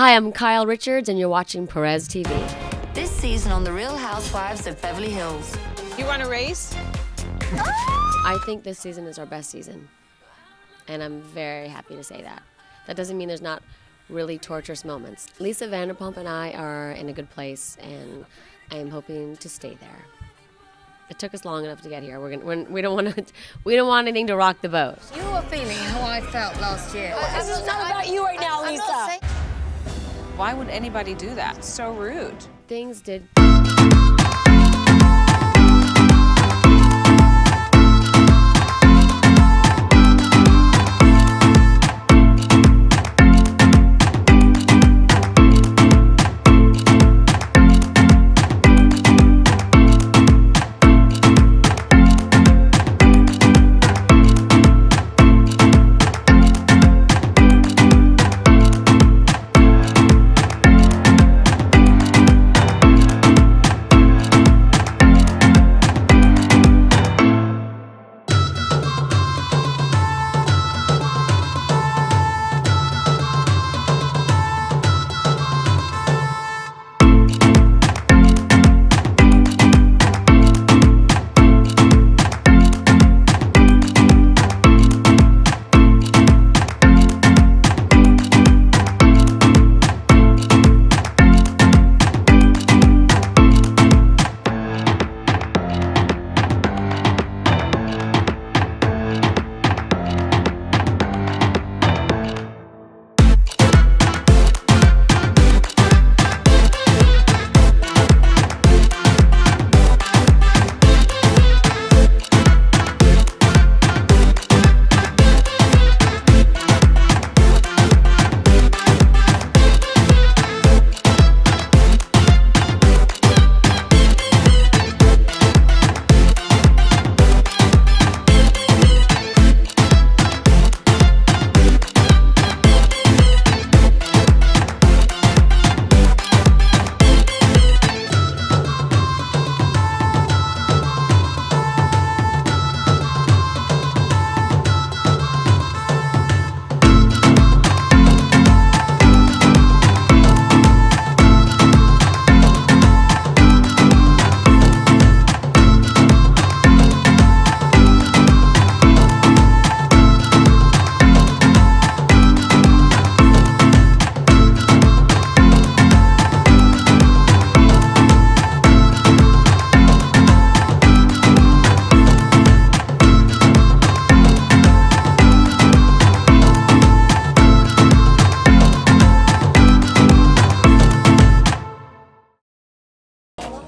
Hi, I'm Kyle Richards, and you're watching Perez TV. This season on The Real Housewives of Beverly Hills. You want a race? I think this season is our best season, and I'm very happy to say that. That doesn't mean there's not really torturous moments. Lisa Vanderpump and I are in a good place, and I am hoping to stay there. It took us long enough to get here. We don't want anything to rock the boat. You were feeling how I felt last year. This is not about you right now, Lisa. Why would anybody do that? It's so rude. Things did.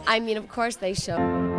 I mean, of course they show.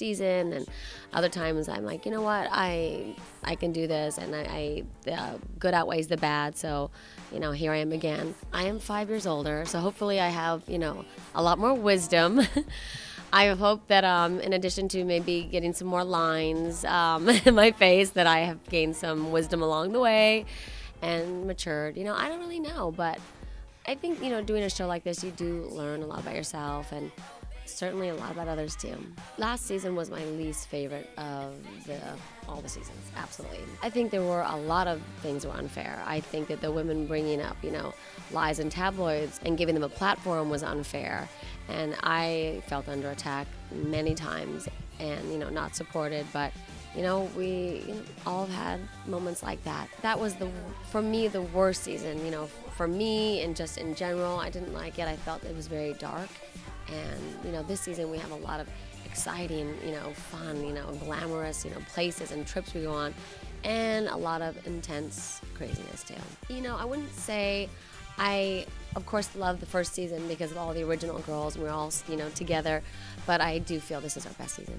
Season, and other times I'm like, you know what, I can do this, and the good outweighs the bad, so you know, here I am again. I am 5 years older, so hopefully I have, you know, a lot more wisdom. I hope that in addition to maybe getting some more lines in my face, that I have gained some wisdom along the way and matured. You know, I don't really know, but I think, you know, doing a show like this, you do learn a lot about yourself, and certainly a lot about others too. Last season was my least favorite of all the seasons, absolutely. I think there were a lot of things that were unfair. I think that the women bringing up, you know, lies in tabloids and giving them a platform was unfair. And I felt under attack many times and, you know, not supported, but You know, we all have had moments like that. That was, for me, the worst season, you know, for me and just in general. I didn't like it. I felt it was very dark. And, you know, this season we have a lot of exciting, you know, fun, you know, glamorous, you know, places and trips we go on, and a lot of intense craziness too. You know, I wouldn't say I, of course, love the first season because of all the original girls and we're all, you know, together, but I do feel this is our best season.